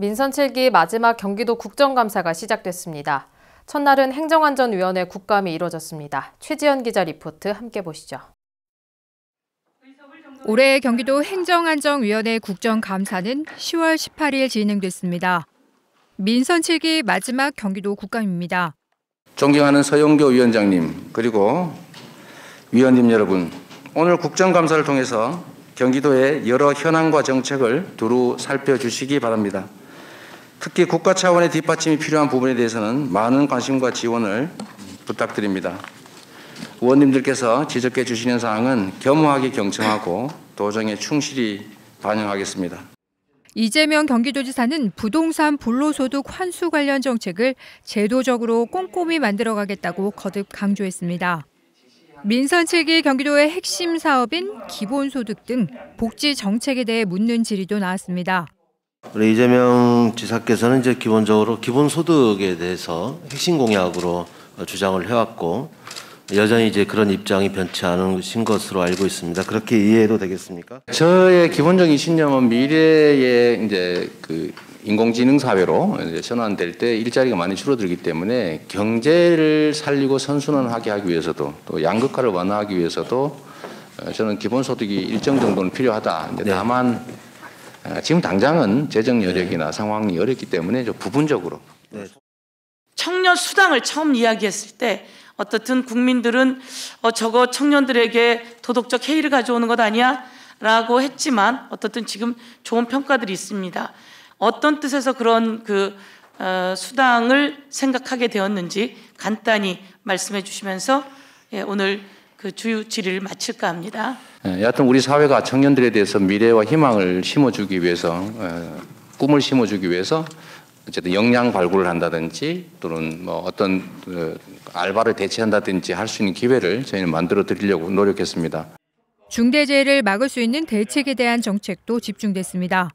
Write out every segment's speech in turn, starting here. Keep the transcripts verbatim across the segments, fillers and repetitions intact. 민선 칠 기 마지막 경기도 국정감사가 시작됐습니다. 첫날은 행정안전위원회 국감이 이뤄졌습니다. 최지연 기자 리포트 함께 보시죠. 올해의 경기도 행정안전위원회 국정감사는 시월 십팔일 진행됐습니다. 민선 칠 기 마지막 경기도 국감입니다. 존경하는 서영교 위원장님 그리고 위원님 여러분, 오늘 국정감사를 통해서 경기도의 여러 현안과 정책을 두루 살펴주시기 바랍니다. 특히 국가 차원의 뒷받침이 필요한 부분에 대해서는 많은 관심과 지원을 부탁드립니다. 의원님들께서 지적해 주시는 사항은 겸허하게 경청하고 도정에 충실히 반영하겠습니다. 이재명 경기도지사는 부동산 불로소득 환수 관련 정책을 제도적으로 꼼꼼히 만들어가겠다고 거듭 강조했습니다. 민선 칠 기 경기도의 핵심 사업인 기본소득 등 복지 정책에 대해 묻는 질의도 나왔습니다. 우리 이재명 지사께서는 이제 기본적으로 기본소득에 대해서 핵심 공약으로 주장을 해왔고 여전히 이제 그런 입장이 변치 않으신 것으로 알고 있습니다. 그렇게 이해해도 되겠습니까? 저의 기본적인 신념은 미래의 이제 그 인공지능 사회로 이제 전환될 때 일자리가 많이 줄어들기 때문에 경제를 살리고 선순환하게 하기 위해서도 또 양극화를 완화하기 위해서도 저는 기본소득이 일정 정도는 필요하다. 네. 다만 지금 당장은 재정 여력이나 네. 상황이 어렵기 때문에 좀 부분적으로. 네. 청년 수당을 처음 이야기했을 때 어떻든 국민들은 어 저거 청년들에게 도덕적 해이를 가져오는 것 아니야? 라고 했지만 어떻든 지금 좋은 평가들이 있습니다. 어떤 뜻에서 그런 그 어 수당을 생각하게 되었는지 간단히 말씀해 주시면서 예 오늘 그 주요 질의를 마칠까 합니다. 여하튼 우리 사회가 청년들에 대해서 미래와 희망을 심어주기 위해서 어 꿈을 심어주기 위해서 어쨌든 역량 발굴을 한다든지 또는 뭐 어떤 알바를 대체한다든지 할 수 있는 기회를 저희는 만들어 드리려고 노력했습니다. 중대재해를 막을 수 있는 대책에 대한 정책도 집중됐습니다.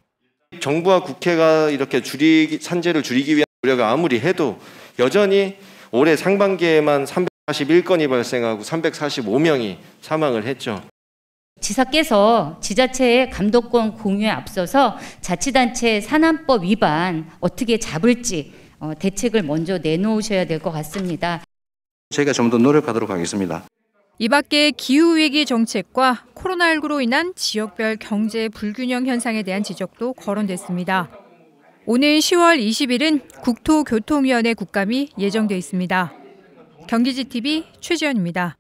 정부와 국회가 이렇게 줄이기, 산재를 줄이기 위한 노력을 아무리 해도 여전히 올해 상반기에만 삼백사십일 건이 발생하고 삼백사십오 명이 사망을 했죠. 지사께서 지자체의 감독권 공유에 앞서서 자치단체 산안법 위반 어떻게 잡을지 대책을 먼저 내놓으셔야 될 것 같습니다. 저희가 좀 더 노력하도록 하겠습니다. 이 밖에 기후위기 정책과 코로나 일구로 인한 지역별 경제 불균형 현상에 대한 지적도 거론됐습니다. 오는 시월 이십일은 국토교통위원회 국감이 예정돼 있습니다. 경기지티비 최지연입니다.